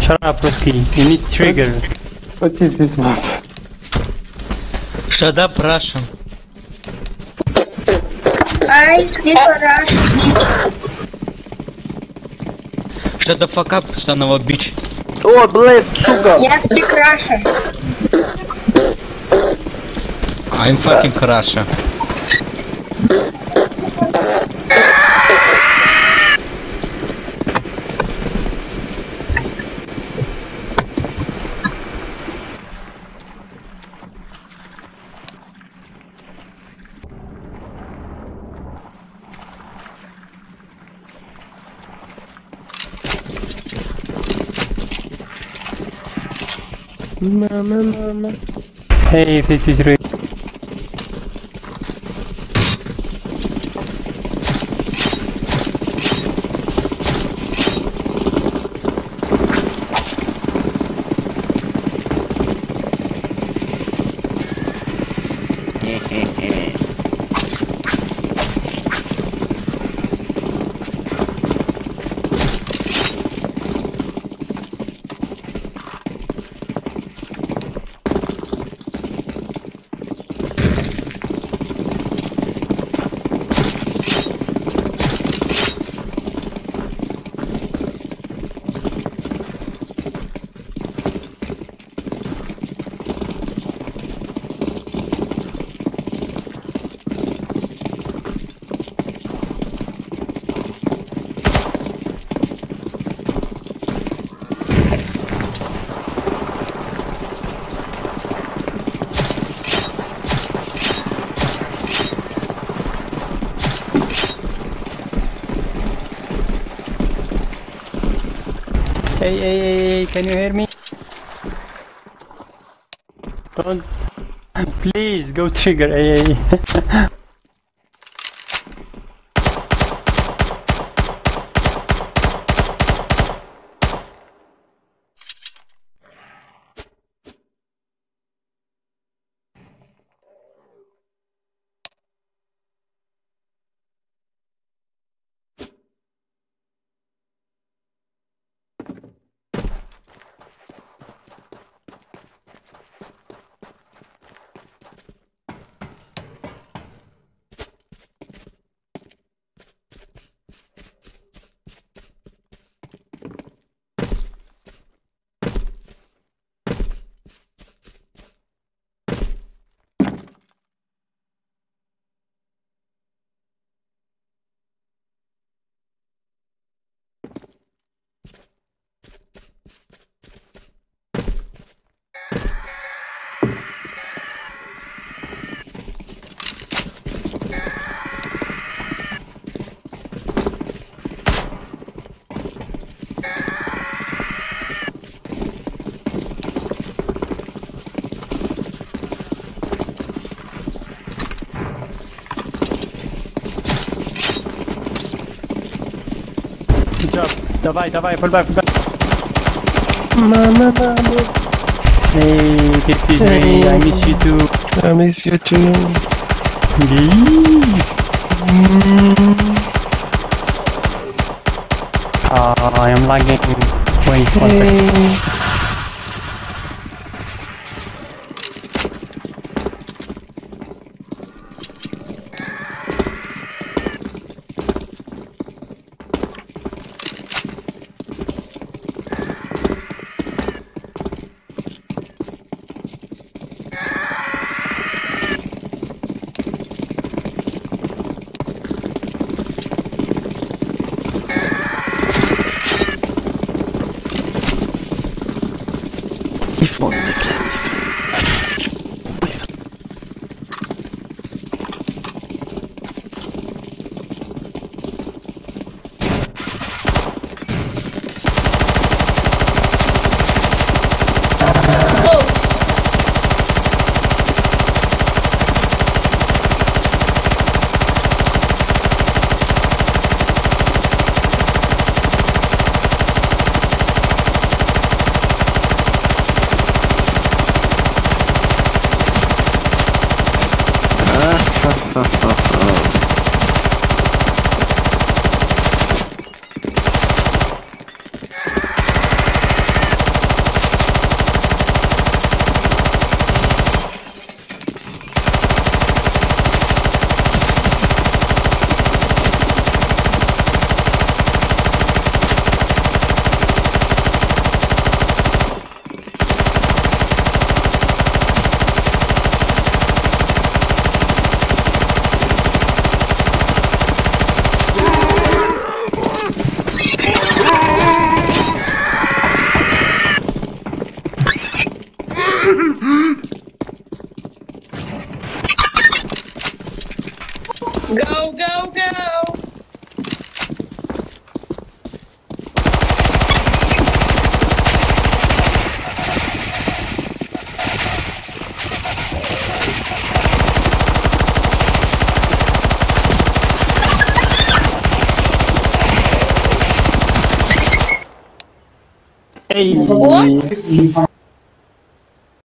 Shut up, Rusky. You need trigger. What is this map? Shut up, Russian. I speak Russian. Shut the fuck up, son of a bitch. Oh, blade, sugar. Yeah, speak Russian. I'm fucking Russia. Mama. Hey, this is Rick. Hey, can you hear me? Don't. Please go trigger, hey. Давай, pull back. Mama. Hey, excuse me, I miss you too. I miss you too. I am lagging. Wait, one second. What?